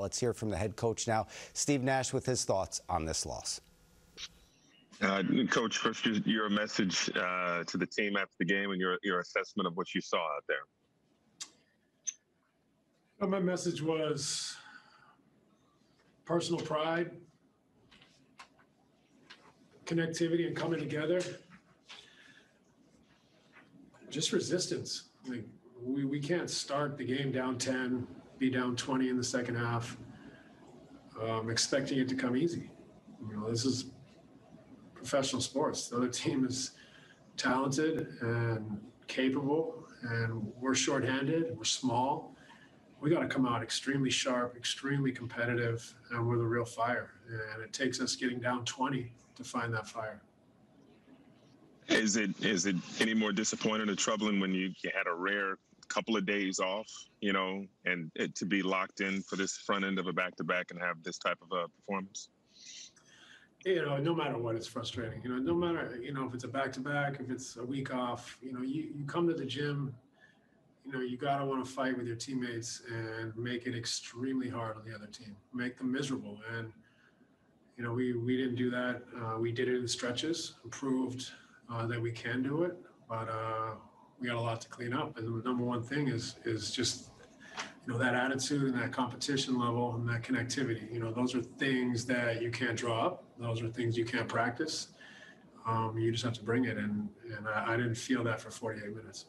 Let's hear from the head coach now, Steve Nash, with his thoughts on this loss. Coach, first, your message to the team after the game and your assessment of what you saw out there. Well, my message was personal pride, connectivity, and coming together. Just resistance. Like, we can't start the game down 10, be down 20 in the second half, expecting it to come easy. You know, this is professional sports. The other team is talented and capable, and we're shorthanded, we're small. We got to come out extremely sharp, extremely competitive, and we're the real fire. And it takes us getting down 20 to find that fire. Is it any more disappointing or troubling when you had a rare couple of days off, you know, and to be locked in for this front end of a back-to-back and have this type of performance? You know, no matter what, it's frustrating. You know, no matter, you know, if it's a back-to-back, if it's a week off, you know, you come to the gym, you know, you got to want to fight with your teammates and make it extremely hard on the other team, make them miserable. And, you know, we didn't do that. We did it in stretches, improved that we can do it, but we got a lot to clean up. And the number one thing is just, you know, that attitude and that competition level and that connectivity. You know, those are things that you can't draw up. Those are things you can't practice. You just have to bring it. And I didn't feel that for 48 minutes.